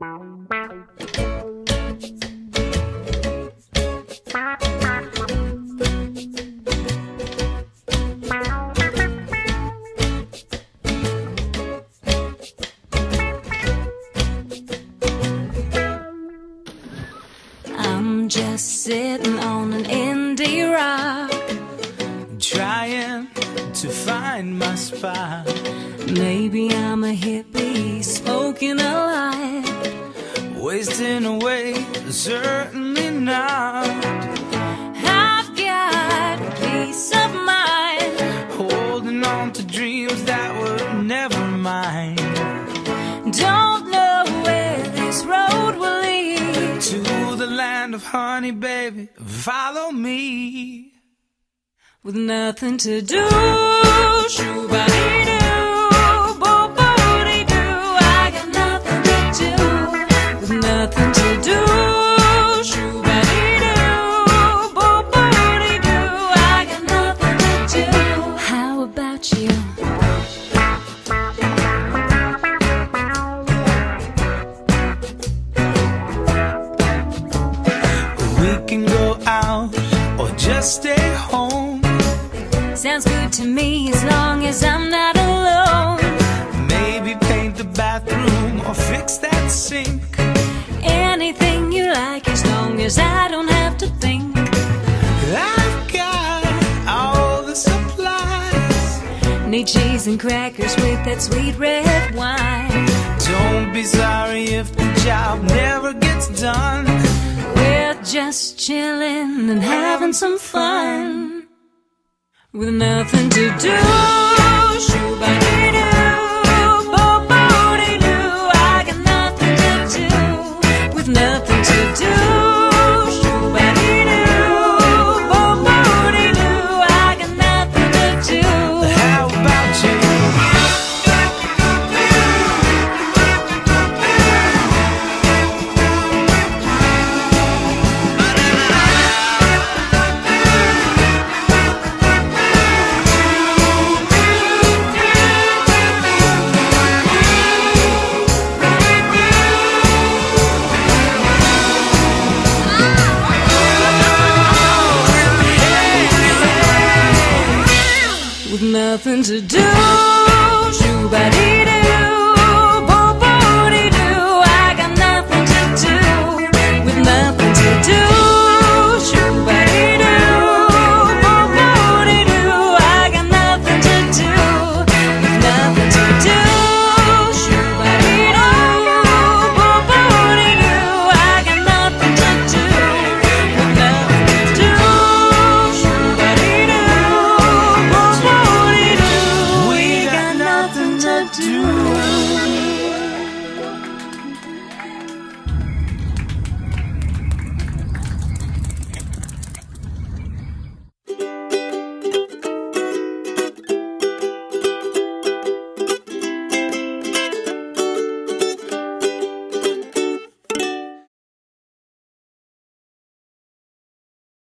I'm just sitting on an indie rock, trying to find my spot. Maybe I'm a hippie smoking a light, wasting away, certainly not. I've got peace of mind, holding on to dreams that were never mine. Don't know where this road will lead, to the land of honey, baby, follow me. With nothing to do, shoo-ba-dee-doo. Just stay home. Sounds good to me as long as I'm not alone. Maybe paint the bathroom or fix that sink. Anything you like as long as I don't have to think. I've got all the supplies. Need cheese and crackers with that sweet red wine. Don't be sorry if the job never gets done. Just chillin' and having some fun with nothing to do. Shoo-ba-dee-doo, bo-bo-dee-doo. I got nothing to do with nothing to do. Shoo-ba-dee-doo, bo-bo-dee-doo. I got nothing to do. How about you? Nothing to do.